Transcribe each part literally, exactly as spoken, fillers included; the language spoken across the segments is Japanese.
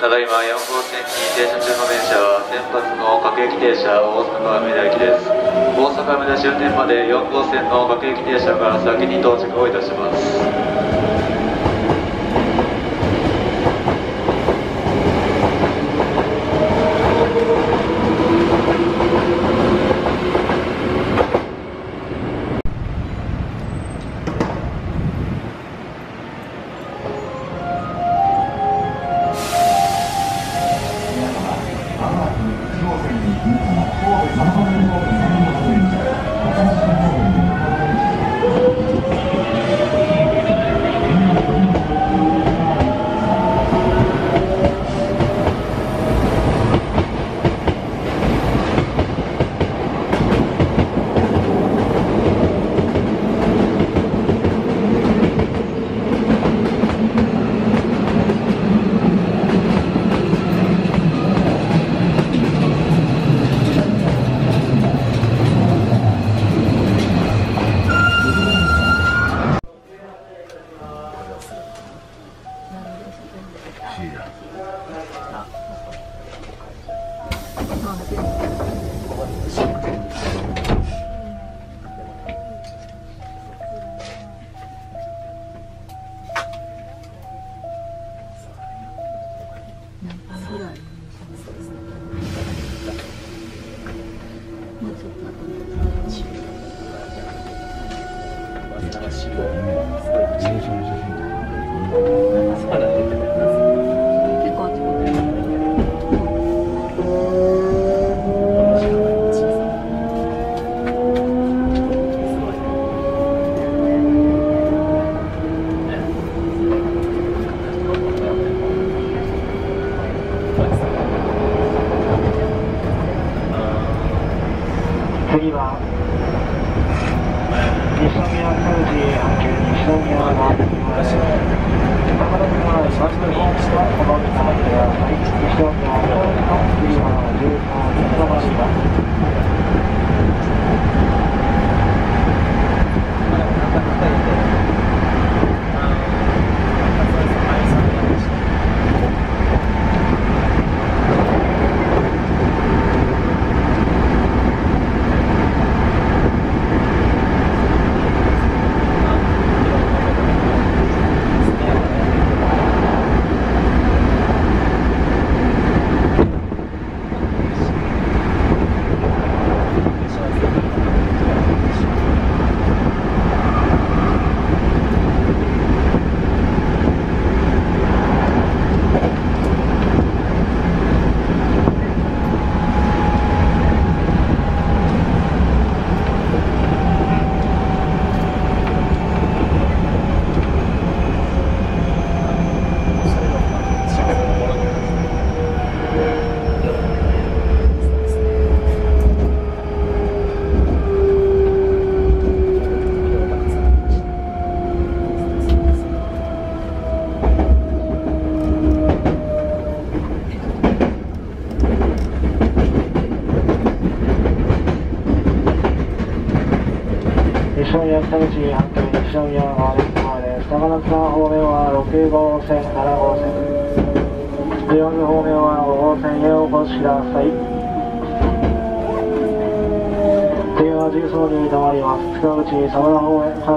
ただいまよんごうせんに停車中の電車は先発の各駅停車大阪梅田駅です。大阪梅田終点までよんごうせんの各駅停車が先に到着をいたします。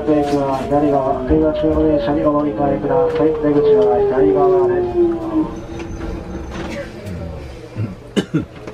出口は左側です。